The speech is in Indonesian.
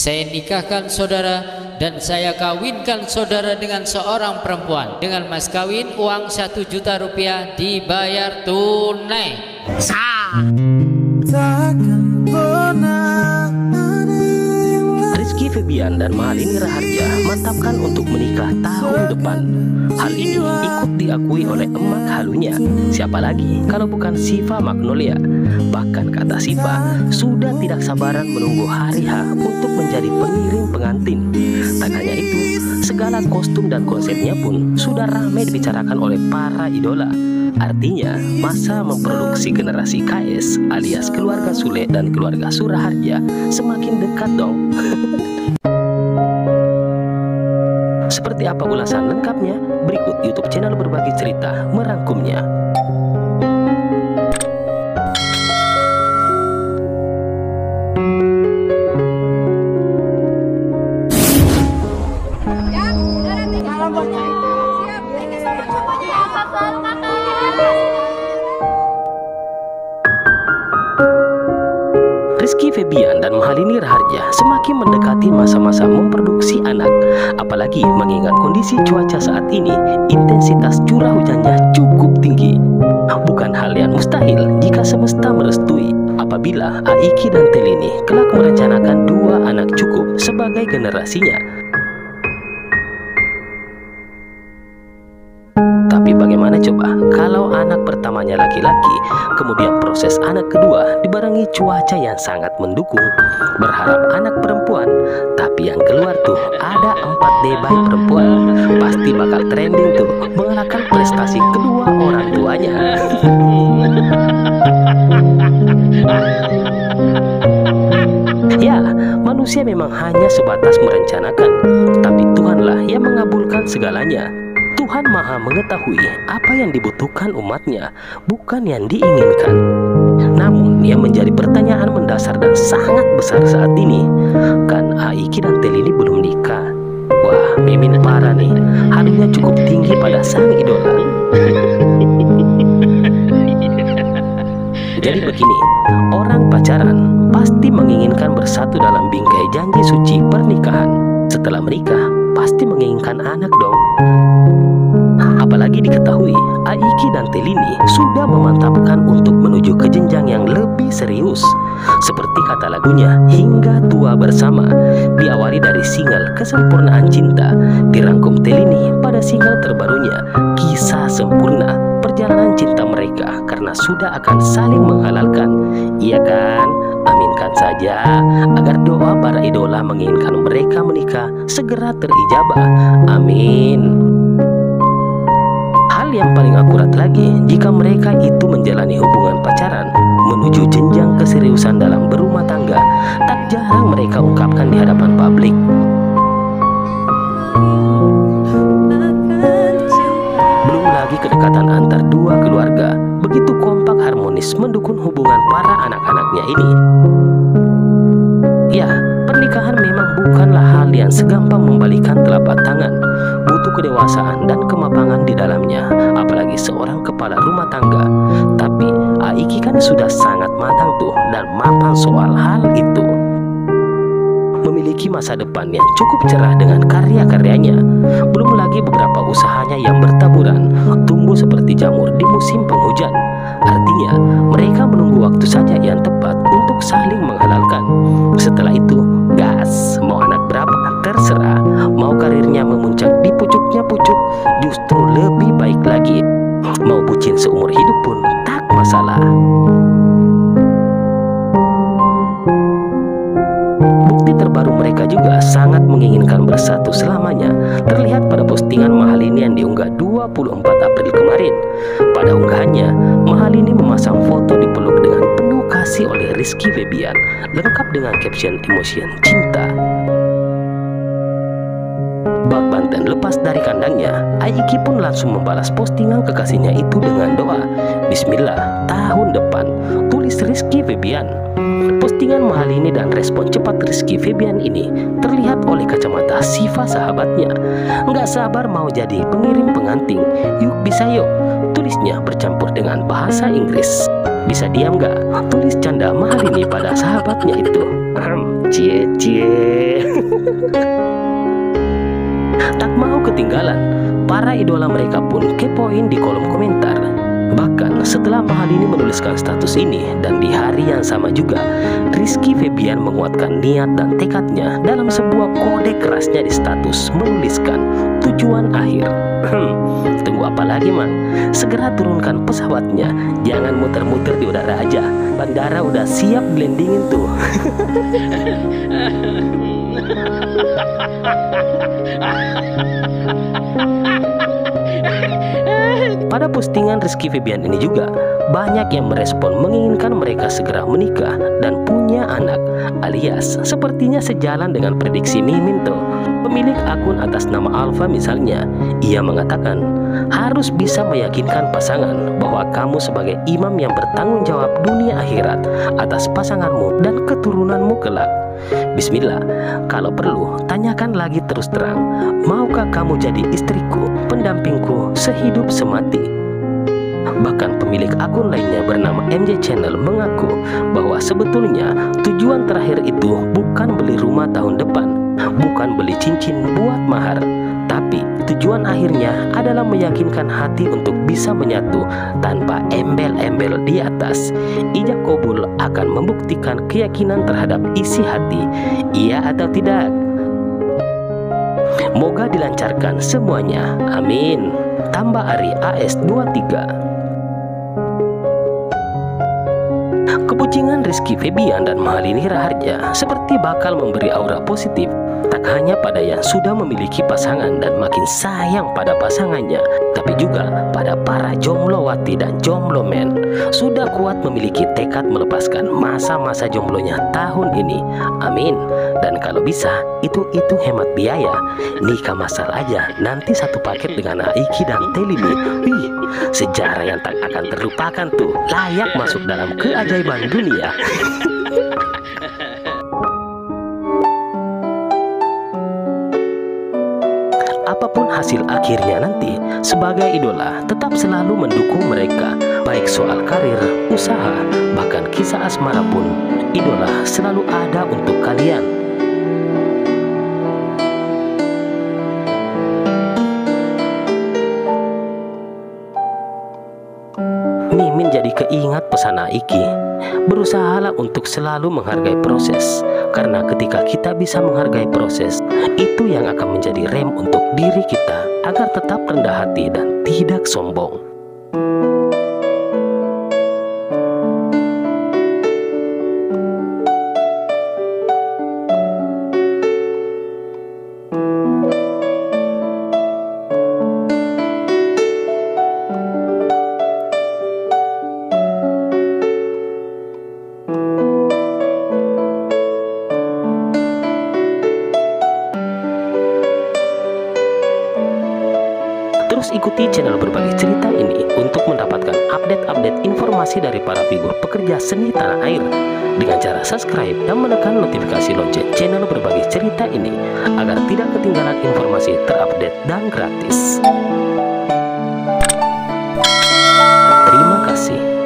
Saya nikahkan saudara dan saya kawinkan saudara dengan seorang perempuan. Dengan mas kawin uang 1 juta rupiah dibayar tunai. Rizky Febian dan Mahalini Raharja mantapkan untuk menikah tahun depan. Hal ini ikut diakui oleh emak halunya. Siapa lagi kalau bukan Ziva Magnolya. Bahkan kata Ziva, sudah tidak sabaran menunggu hari H untuk menjadi pengiring pengantin. Tak hanya itu, segala kostum dan konsepnya pun sudah ramai dibicarakan oleh para idola. Artinya, masa memproduksi generasi KS alias keluarga Sule dan keluarga Suraharja semakin dekat dong. Seperti apa ulasan lengkapnya? Berikut YouTube channel Berbagi Cerita merangkumnya. Rizky Febian dan Mahalini Raharja semakin mendekati masa-masa memproduksi anak. Apalagi mengingat kondisi cuaca saat ini, intensitas curah hujannya cukup tinggi. Bukan hal yang mustahil jika semesta merestui apabila Aiki dan Telini kelak merencanakan 2 anak cukup sebagai generasinya. Tapi bagaimana coba kalau anak pertamanya laki-laki, kemudian proses anak kedua dibarengi cuaca yang sangat mendukung. Berharap anak perempuan, tapi yang keluar tuh ada 4 bayi perempuan. Pasti bakal trending tuh, mengalahkan prestasi kedua orang tuanya. Ya, manusia memang hanya sebatas merencanakan, tapi Tuhanlah yang mengabulkan segalanya. Tuhan Maha mengetahui apa yang dibutuhkan umatnya, bukan yang diinginkan. Namun yang menjadi pertanyaan mendasar dan sangat besar saat ini, kan Aiki dan Telini belum nikah. Wah, mimin parah nih, halunya cukup tinggi pada sang idola. Jadi begini, orang pacaran pasti menginginkan bersatu dalam bingkai janji suci pernikahan. Setelah menikah, pasti menginginkan anak dong. Apalagi diketahui Aiki dan Telini sudah memantapkan untuk menuju ke jenjang yang lebih serius. Seperti kata lagunya, Hingga Tua Bersama, diawali dari single Kesempurnaan Cinta, dirangkum Telini pada single terbarunya Kisah Sempurna, perjalanan cinta mereka karena sudah akan saling menghalalkan. Iya kan? Aminkan saja agar doa para idola menginginkan mereka menikah segera terijabah. Amin. Yang paling akurat lagi jika mereka itu menjalani hubungan pacaran menuju jenjang keseriusan dalam berumah tangga, tak jarang mereka ungkapkan di hadapan publik. Belum lagi kedekatan antar 2 keluarga begitu kompak harmonis mendukung hubungan para anak-anaknya ini. Ya, pernikahan memang bukanlah hal yang segampang membalikan telapak tangan. Butuh kedewasaan dan kemapangan di dalamnya, apalagi seorang kepala rumah tangga. Tapi Aiki kan sudah sangat matang tuh dan mapan soal hal itu. Memiliki masa depan yang cukup cerah dengan karya-karyanya. Belum lagi beberapa usahanya yang bertaburan, tumbuh seperti jamur di musim penghujan. Artinya, mereka menunggu waktu saja yang tepat untuk saling menghalalkan. Setelah itu, gas, mau anak berapa terserah, mau karirnya memuncak di pucuknya pucuk justru lebih baik lagi, mau bucin seumur hidup pun tak masalah. Bukti terbaru mereka juga sangat menginginkan bersatu selamanya terlihat pada postingan Mahalini yang diunggah 24 April kemarin. Pada unggahannya, Mahalini memasang foto dipeluk dengan penuh kasih oleh Rizky Febian, lengkap dengan caption emosi cinta. Bak dan lepas dari kandangnya, Aiki pun langsung membalas postingan kekasihnya itu dengan doa, Bismillah, tahun depan, tulis Rizky Febian. Postingan Mahalini dan respon cepat Rizky Febian ini terlihat oleh kacamata Ziva sahabatnya. Nggak sabar mau jadi pengirim pengantin, yuk bisa yuk, tulisnya bercampur dengan bahasa Inggris. Bisa diam nggak? Tulis canda Mahalini pada sahabatnya itu. Cie cie. Tak mau ketinggalan, para idola mereka pun kepoin di kolom komentar. Bahkan setelah Mahalini menuliskan status ini, dan di hari yang sama juga, Rizky Febian menguatkan niat dan tekadnya dalam sebuah kode kerasnya di status menuliskan tujuan akhir. Tunggu apa lagi, man? Segera turunkan pesawatnya, jangan muter-muter di udara aja. Bandara udah siap blendingin tuh. Pada postingan Rizky Febian ini juga banyak yang merespon menginginkan mereka segera menikah dan punya anak, alias sepertinya sejalan dengan prediksi Mimin tuh. Pemilik akun atas nama Alfa misalnya, ia mengatakan harus bisa meyakinkan pasangan bahwa kamu sebagai imam yang bertanggung jawab dunia akhirat atas pasanganmu dan keturunanmu kelak. Bismillah, kalau perlu tanyakan lagi terus terang, maukah kamu jadi istriku, pendampingku sehidup semati? Bahkan pemilik akun lainnya bernama MJ Channel mengaku bahwa sebetulnya tujuan terakhir itu bukan beli rumah tahun depan, bukan beli cincin buat mahar, tapi tujuan akhirnya adalah meyakinkan hati untuk bisa menyatu tanpa embel-embel di atas. Ijab kabul akan membuktikan keyakinan terhadap isi hati, iya atau tidak. Moga dilancarkan semuanya, amin. Tambah Ari AS23. Kepucingan Rizky Febian dan Mahalini Raharja seperti bakal memberi aura positif tak hanya pada yang sudah memiliki pasangan dan makin sayang pada pasangannya, tapi juga pada para jomblowati dan jomblo men. Sudah kuat memiliki tekad melepaskan masa-masa jomblonya tahun ini, amin. Dan kalau bisa, hitung-hitung hemat biaya, nikah masal aja nanti satu paket dengan Aiki dan Telimi. Wih, sejarah yang tak akan terlupakan tuh, layak masuk dalam keajaiban dunia. Apapun hasil akhirnya nanti, sebagai idola tetap selalu mendukung mereka, baik soal karir, usaha, bahkan kisah asmara pun, idola selalu ada untuk kalian. Mimin jadi keingat pesan Aiki, berusahalah untuk selalu menghargai proses, karena ketika kita bisa menghargai proses, itu yang akan menjadi rem untuk diri kita agar tetap rendah hati dan tidak sombong. Terus ikuti channel Berbagi Cerita ini untuk mendapatkan update-update informasi dari para figur pekerja seni tanah air dengan cara subscribe dan menekan notifikasi lonceng channel Berbagi Cerita ini agar tidak ketinggalan informasi terupdate dan gratis. Terima kasih.